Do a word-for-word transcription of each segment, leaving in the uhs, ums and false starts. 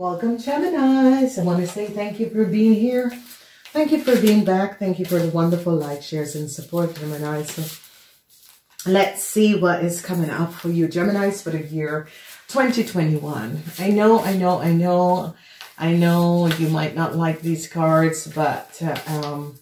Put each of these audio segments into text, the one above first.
Welcome, Geminis. I want to say thank you for being here. Thank you for being back. Thank you for the wonderful likes, shares, and support, Geminis. So let's see what is coming up for you, Geminis, for the year twenty twenty-one. I know, I know, I know, I know you might not like these cards, but uh, um,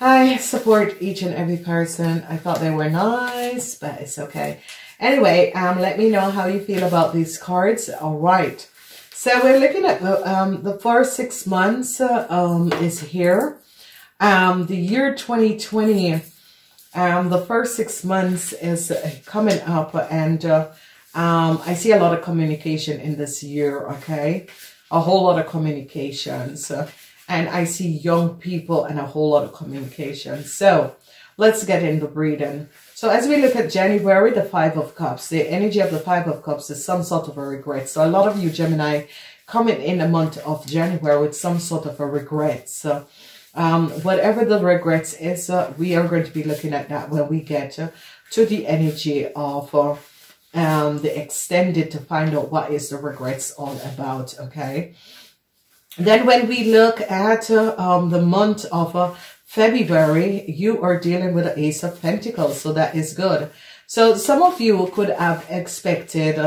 I support each and every person. I thought they were nice, but it's okay. Anyway, um, let me know how you feel about these cards. All right. So we're looking at the, um, the first six months uh, um, is here. Um, the year twenty twenty, um, the first six months is coming up, and uh, um, I see a lot of communication in this year, okay? A whole lot of communications. Uh, and I see young people and a whole lot of communication. So let's get into reading. So as we look at January, the Five of Cups, the energy of the Five of Cups is some sort of a regret. So a lot of you, Gemini, coming in the month of January with some sort of a regret. So um, whatever the regrets is, uh, we are going to be looking at that when we get uh, to the energy of uh, um, the extended to find out what is the regrets all about, okay? Then when we look at uh, um, the month of uh, February, you are dealing with the Ace of Pentacles, so that is good. So some of you could have expected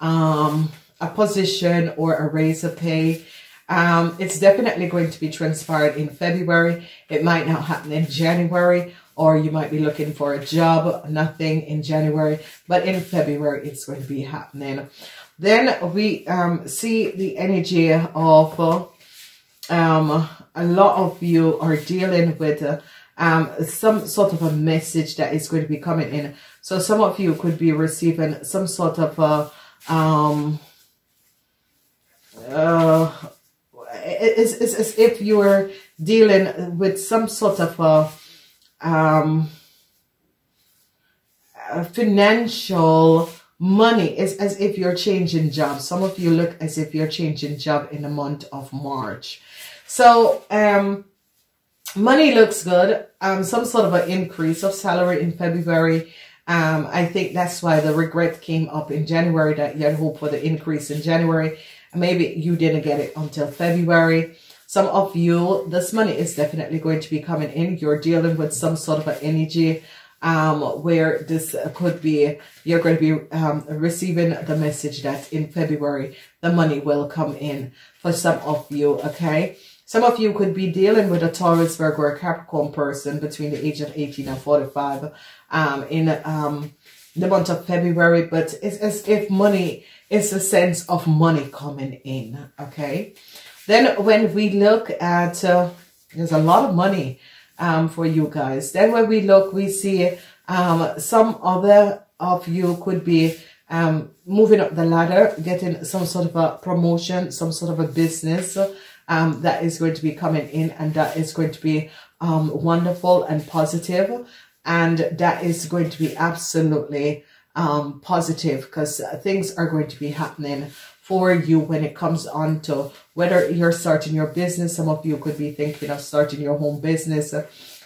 um, a position or a raise of pay. Um, it's definitely going to be transpired in February. It might not happen in January, or you might be looking for a job, nothing in January, but in February it's going to be happening. Then we um, see the energy of uh, um a lot of you are dealing with uh, um some sort of a message that is going to be coming in. So some of you could be receiving some sort of a um uh it's, it's as if you are dealing with some sort of a um a financial money. It's as if you're changing jobs. Some of you look as if you're changing job in the month of March. So um, money looks good. Um, some sort of an increase of salary in February. Um, I think that's why the regret came up in January, that you had hope for the increase in January. Maybe you didn't get it until February. Some of you, this money is definitely going to be coming in. You're dealing with some sort of an energy Um, where this could be, you're going to be um, receiving the message that in February, the money will come in for some of you, okay? Some of you could be dealing with a Taurus, Virgo, or Capricorn person between the age of eighteen and forty-five um, in um, the month of February, but it's as if money, it's a sense of money coming in, okay? Then when we look at, uh, there's a lot of money Um, for you guys. Then when we look, we see um, some other of you could be um, moving up the ladder, getting some sort of a promotion, some sort of a business um, that is going to be coming in, and that is going to be um, wonderful and positive, and that is going to be absolutely um, positive, because things are going to be happening for you when it comes on to whether you're starting your business. Some of you could be thinking of starting your home business.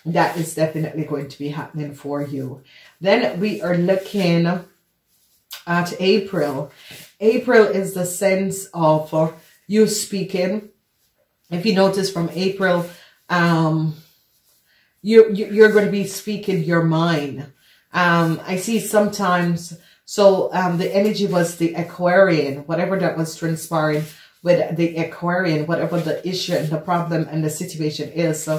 That is definitely going to be happening for you. Then we are looking at April. April is the sense of uh, you speaking. If you notice from April, um, you, you, you're going to be speaking your mind. Um, I see sometimes... So um, the energy was the Aquarian, whatever that was transpiring with the Aquarian, whatever the issue and the problem and the situation is. So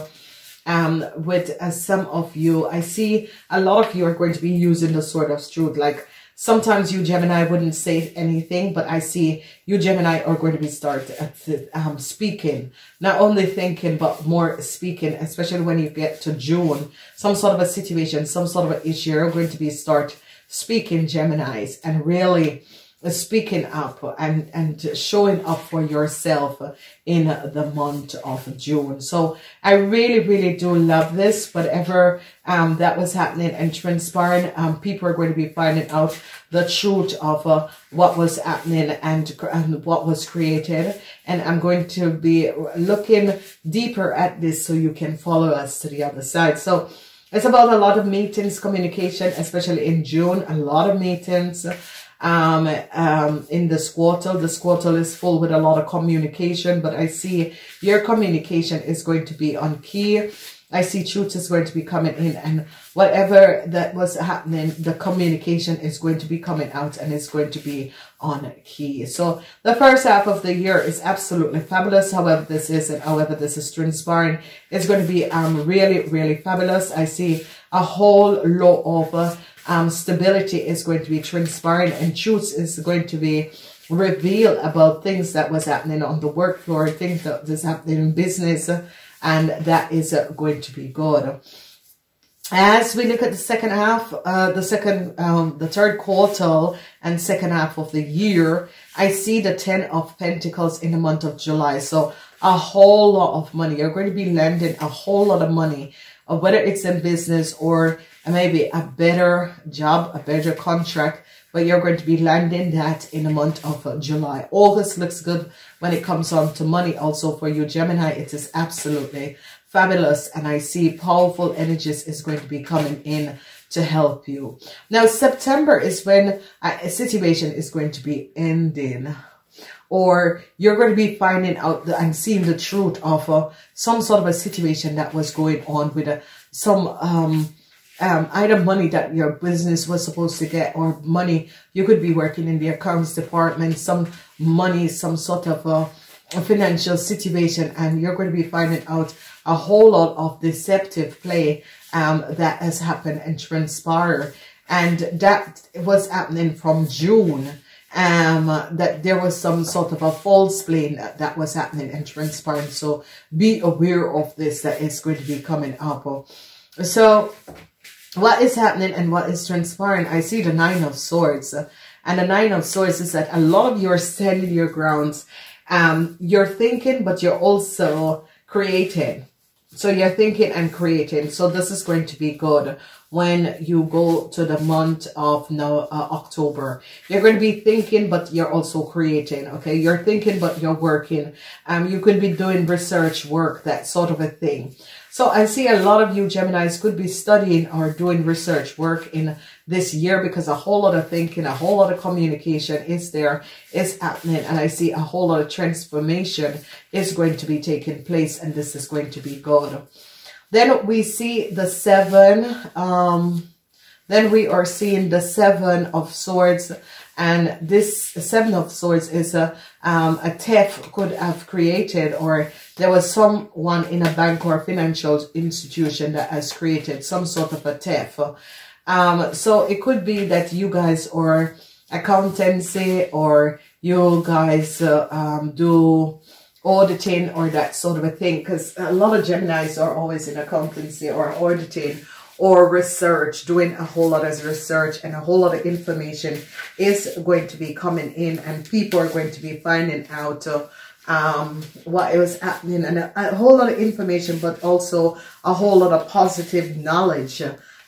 um, with uh, some of you, I see a lot of you are going to be using the Sword of Truth. Like sometimes you, Gemini, wouldn't say anything, but I see you, Gemini, are going to be start um, speaking, not only thinking, but more speaking, especially when you get to June. Some sort of a situation, some sort of an issue are going to be start speaking, Geminis, and really speaking up and, and showing up for yourself in the month of June. So I really, really do love this. Whatever um, that was happening and transpiring, um, people are going to be finding out the truth of uh, what was happening and, and what was created. And I'm going to be looking deeper at this so you can follow us to the other side. So it's about a lot of meetings, communication, especially in June, a lot of meetings, um, um, in the squirtle. The squirtle is full with a lot of communication, but I see your communication is going to be on key. I see truth is going to be coming in, and whatever that was happening, the communication is going to be coming out, and it's going to be on key. So the first half of the year is absolutely fabulous. However this is, and however this is transpiring, it's going to be um really, really fabulous. I see a whole lot of um stability is going to be transpiring, and truth is going to be revealed about things that was happening on the work floor, things that is happening in business. And that is going to be good. As we look at the second half, uh, the second, um, the third quarter and second half of the year, I see the Ten of Pentacles in the month of July. So a whole lot of money. You're going to be lending a whole lot of money, whether it's in business or maybe a better job, a better contract. But you're going to be landing that in the month of July. August looks good when it comes on to money. Also for you, Gemini, it is absolutely fabulous. And I see powerful energies is going to be coming in to help you. Now, September is when a situation is going to be ending. Or you're going to be finding out the, and seeing the truth of uh, some sort of a situation that was going on with uh, some... Um, Um, either money that your business was supposed to get, or money you could be working in the accounts department, some money, some sort of a, a financial situation, and you're going to be finding out a whole lot of deceptive play um, that has happened and transpired. And that was happening from June, um, that there was some sort of a false play that, that was happening and transpiring. So be aware of this, that is going to be coming up. So... what is happening and what is transpiring? I see the Nine of Swords. And the Nine of Swords is that a lot of you are standing your grounds. Um, you're thinking, but you're also creating. So you're thinking and creating. So this is going to be good when you go to the month of no, uh, October. You're going to be thinking, but you're also creating. Okay, you're thinking, but you're working. Um, you could be doing research work, that sort of a thing. So I see a lot of you Geminis could be studying or doing research work in this year, because a whole lot of thinking, a whole lot of communication is there, is happening. And I see a whole lot of transformation is going to be taking place, and this is going to be good. Then we see the seven. Um, then we are seeing the Seven of Swords. And this Seven of Swords is a, um, a thief could have created, or there was someone in a bank or financial institution that has created some sort of a thief. Um, so it could be that you guys are accountancy, or you guys uh, um, do auditing or that sort of a thing. Because a lot of Geminis are always in accountancy or auditing, or research, doing a whole lot of research, and a whole lot of information is going to be coming in, and people are going to be finding out uh, um, what was happening, and a, a whole lot of information, but also a whole lot of positive knowledge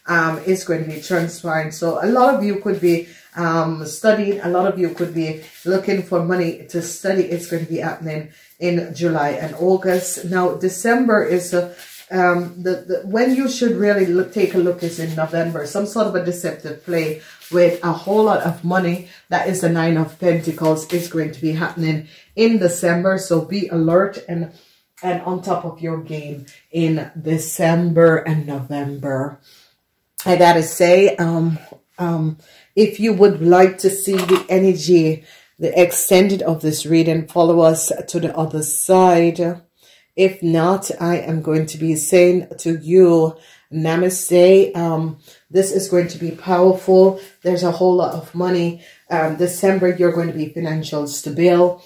um, is going to be transpiring. So a lot of you could be um, studying, a lot of you could be looking for money to study. It's going to be happening in July and August. Now, December is... Uh, Um, the, the, when you should really look, take a look is in November. Some sort of a deceptive play with a whole lot of money. That is the Nine of Pentacles is going to be happening in December. So be alert and, and on top of your game in December and November. I gotta say, um, um, if you would like to see the energy, the extended of this reading, follow us to the other side. If not, I am going to be saying to you, namaste. Um, this is going to be powerful. There's a whole lot of money. Um, December, you're going to be financial stable.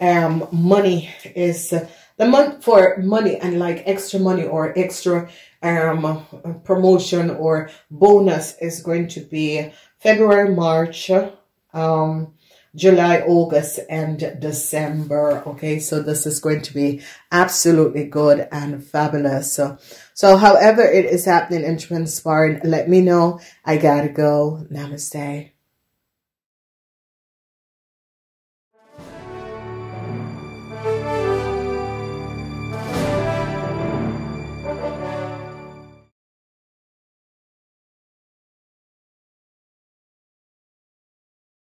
Um, money is uh, the month for money, and like extra money or extra um, promotion or bonus is going to be February, March, um, July, August, and December. Okay, so this is going to be absolutely good and fabulous. So, so however it is happening and transpiring, let me know. I gotta go. Namaste.